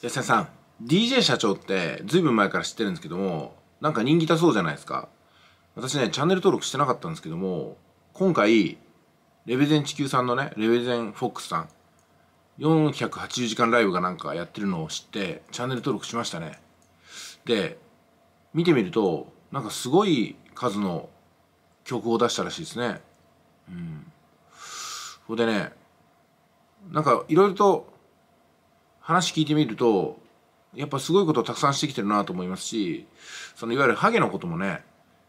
安田さん、 DJ 社長ってずいぶん前から知ってるんですけども、なんか人気だそうじゃないですか。私ね、チャンネル登録してなかったんですけども、今回レベゼン地球さんのね、レベゼンフォックスさん480時間ライブがなんかやってるのを知ってチャンネル登録しましたね。で見てみると、なんかすごい数の曲を出したらしいですね。それでね、なんかいろいろと話聞いてみると、やっぱすごいことをたくさんしてきてるなと思いますし、そのいわゆるハゲのこともね、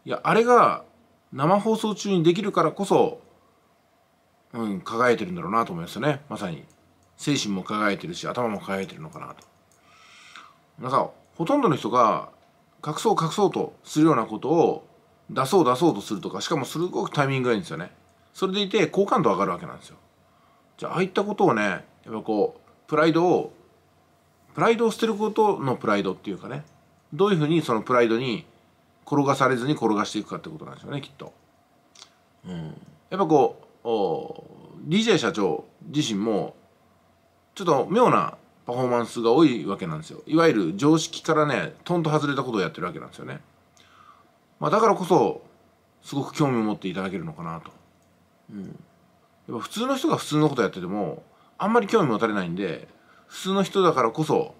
いやあれが生放送中にできるからこそ、輝いてるんだろうなと思いますよね。まさに精神も輝いてるし、頭も輝いてるのかなと。皆さん、ほとんどの人が隠そうとするようなことを出そうとするとか、しかもすごくタイミングがいいんですよね。それでいて好感度上がるわけなんですよ。じゃあ、ああいったことをね、やっぱこうプライドを捨てることのプライドっていうかね、どういうふうにそのプライドに転がされずに転がしていくかってことなんですよね、きっと。やっぱこう DJ 社長自身もちょっと妙なパフォーマンスが多いわけなんですよ。いわゆる常識からね、トンと外れたことをやってるわけなんですよね。まあ、だからこそすごく興味を持っていただけるのかなと。やっぱ普通の人が普通のことやっててもあんまり興味持たれないんで、普通の人だからこそ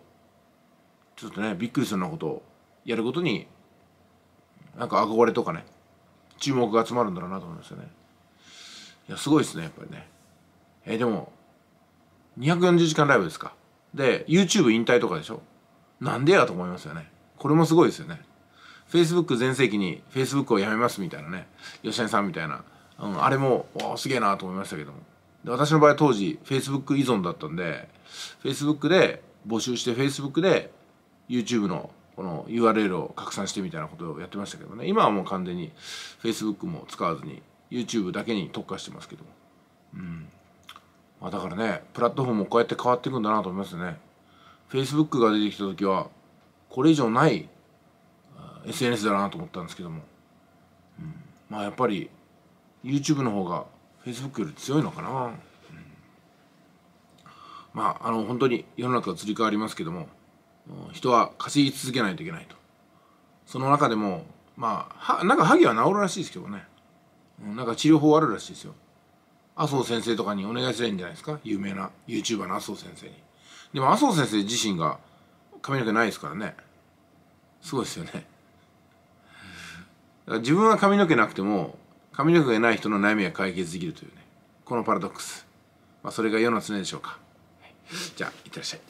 ちょっとね、びっくりするようなことをやることになんか憧れとかね、注目が集まるんだろうなと思いますよね。いや、すごいですね、やっぱりね。でも240時間ライブですか。で YouTube 引退とかでしょ。なんでやと思いますよね。これもすごいですよね。Facebook 全盛期に Facebook をやめますみたいなね、吉根さんみたいな、あれもすげえなと思いましたけども。で私の場合は当時 Facebook 依存だったんで、 Facebook で募集して Facebook で YouTube のこの URL を拡散してみたいなことをやってましたけどね。今はもう完全に Facebook も使わずに YouTube だけに特化してますけども。まあ、だからね、プラットフォームもこうやって変わっていくんだなと思いますね。 Facebook が出てきた時はこれ以上ない SNS だなと思ったんですけども、まあやっぱり YouTube の方が Facebook より強いのかな。まあ本当に世の中が移り変わりますけども、人は稼ぎ続けないといけないと。その中でもまあなんかハゲは治るらしいですけどね、なんか治療法あるらしいですよ。麻生先生とかにお願いすればいいんじゃないですか、有名な YouTuber の麻生先生に。でも麻生先生自身が髪の毛ないですからね、すごいですよね。だから自分は髪の毛なくても髪の毛がない人の悩みが解決できるというね、このパラドックス、まあ、それが世の常でしょうか。じゃあいってらっしゃい。